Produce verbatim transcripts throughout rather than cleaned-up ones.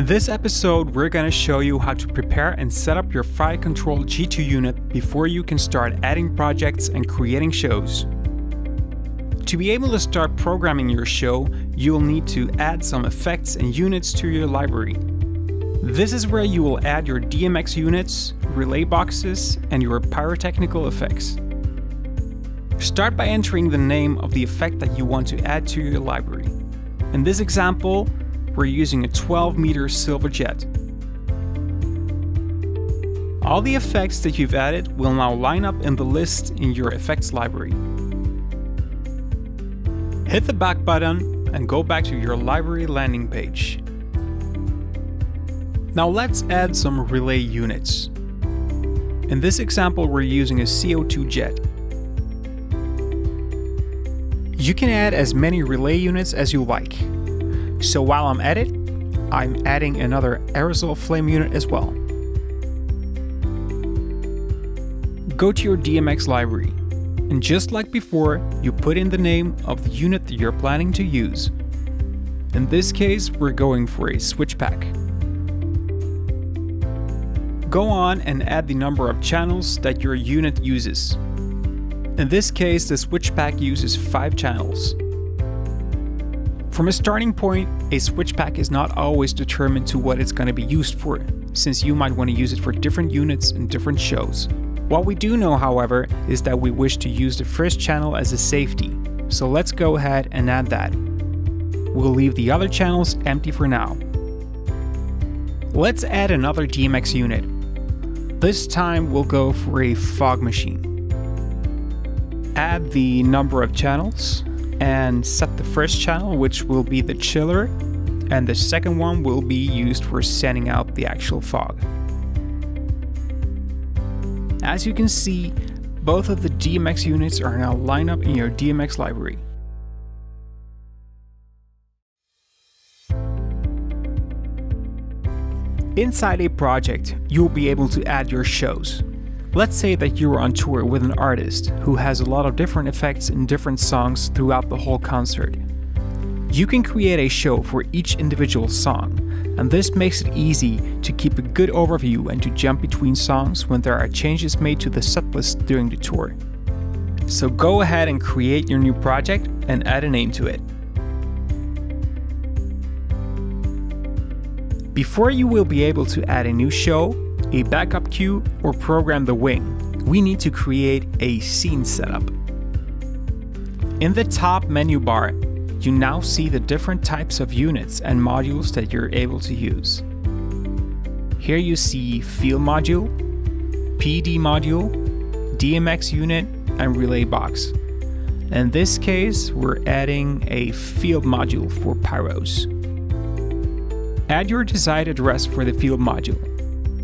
In this episode, we're going to show you how to prepare and set up your Fire Control G two unit before you can start adding projects and creating shows. To be able to start programming your show, you'll need to add some effects and units to your library. This is where you will add your D M X units, relay boxes, and your pyrotechnical effects. Start by entering the name of the effect that you want to add to your library. In this example, we're using a twelve meter silver jet. All the effects that you've added will now line up in the list in your effects library. Hit the back button and go back to your library landing page. Now let's add some relay units. In this example, we're using a C O two jet. You can add as many relay units as you like. So while I'm at it, I'm adding another aerosol flame unit as well. Go to your D M X library, and just like before, you put in the name of the unit that you're planning to use. In this case, we're going for a switch pack. Go on and add the number of channels that your unit uses. In this case, the switch pack uses five channels. From a starting point, a switch pack is not always determined to what it's going to be used for, since you might want to use it for different units and different shows. What we do know, however, is that we wish to use the first channel as a safety, so let's go ahead and add that. We'll leave the other channels empty for now. Let's add another D M X unit. This time we'll go for a fog machine. Add the number of channels and set the first channel, which will be the chiller, and the second one will be used for sending out the actual fog. As you can see, both of the D M X units are now lined up in your D M X library. Inside a project, you'll be able to add your shows. Let's say that you're on tour with an artist who has a lot of different effects and different songs throughout the whole concert. You can create a show for each individual song, and this makes it easy to keep a good overview and to jump between songs when there are changes made to the setlist during the tour. So go ahead and create your new project and add a name to it. Before you will be able to add a new show, a backup cue, or program the wing, we need to create a scene setup. In the top menu bar, you now see the different types of units and modules that you're able to use. Here you see field module, P D module, D M X unit, and relay box. In this case, we're adding a field module for pyros. Add your desired address for the field module.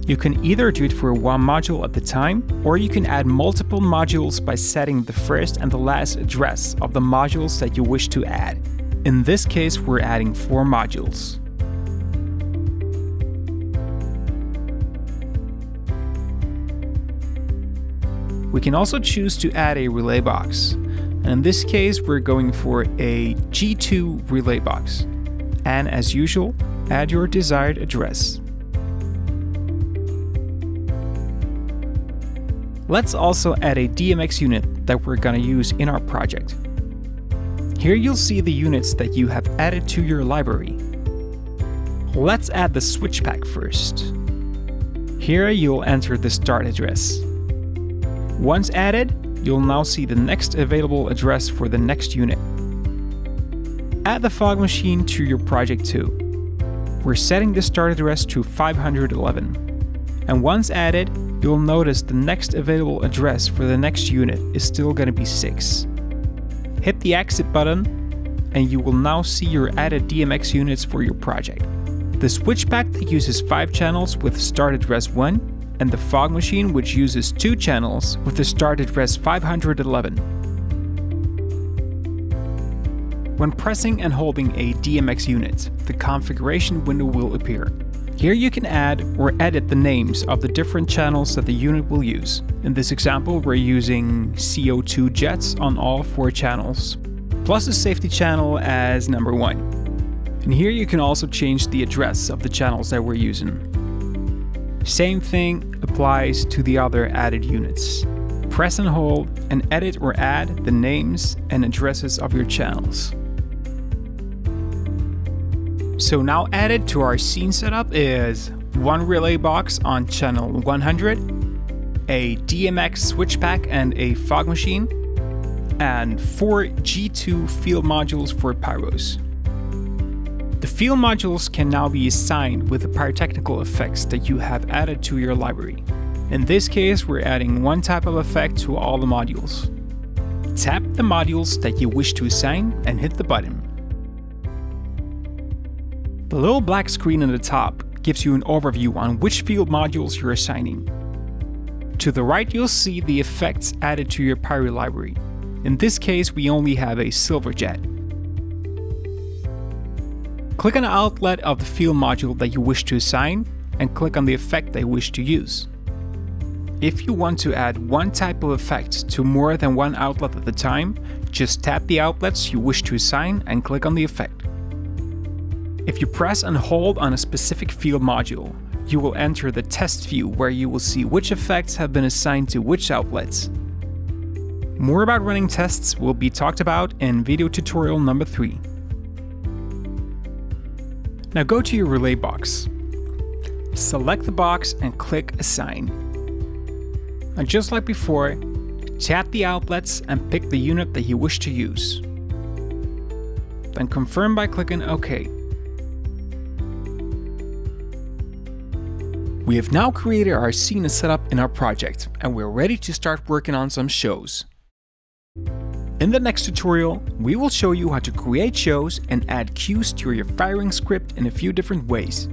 You can either do it for one module at the time, or you can add multiple modules by setting the first and the last address of the modules that you wish to add. In this case, we're adding four modules. We can also choose to add a relay box. And in this case, we're going for a G two relay box. And as usual, add your desired address. Let's also add a D M X unit that we're going to use in our project. Here you'll see the units that you have added to your library. Let's add the switch pack first. Here you'll enter the start address. Once added, you'll now see the next available address for the next unit. Add the fog machine to your project too. We're setting the start address to five hundred eleven. And once added, you'll notice the next available address for the next unit is still going to be six. Hit the exit button and you will now see your added D M X units for your project. The switch pack that uses five channels with start address one, and the fog machine, which uses two channels with the start address five hundred eleven. When pressing and holding a D M X unit, the configuration window will appear. Here you can add or edit the names of the different channels that the unit will use. In this example, we're using C O two jets on all four channels, plus the safety channel as number one. And here you can also change the address of the channels that we're using. Same thing applies to the other added units. Press and hold and edit or add the names and addresses of your channels. So now added to our scene setup is one relay box on channel one hundred, a D M X switch pack and a fog machine, and four G two field modules for pyros. The field modules can now be assigned with the pyrotechnical effects that you have added to your library. In this case, we're adding one type of effect to all the modules. Tap the modules that you wish to assign and hit the button. The little black screen on the top gives you an overview on which field modules you're assigning. To the right, you'll see the effects added to your pyro library. In this case, we only have a silver jet. Click on the outlet of the field module that you wish to assign and click on the effect that you wish to use. If you want to add one type of effect to more than one outlet at a time, just tap the outlets you wish to assign and click on the effect. If you press and hold on a specific field module, you will enter the test view where you will see which effects have been assigned to which outlets. More about running tests will be talked about in video tutorial number three. Now go to your relay box. Select the box and click Assign. And just like before, tap the outlets and pick the unit that you wish to use. Then confirm by clicking OK. We have now created our scene and setup in our project, and we're ready to start working on some shows. In the next tutorial, we will show you how to create shows and add cues to your firing script in a few different ways.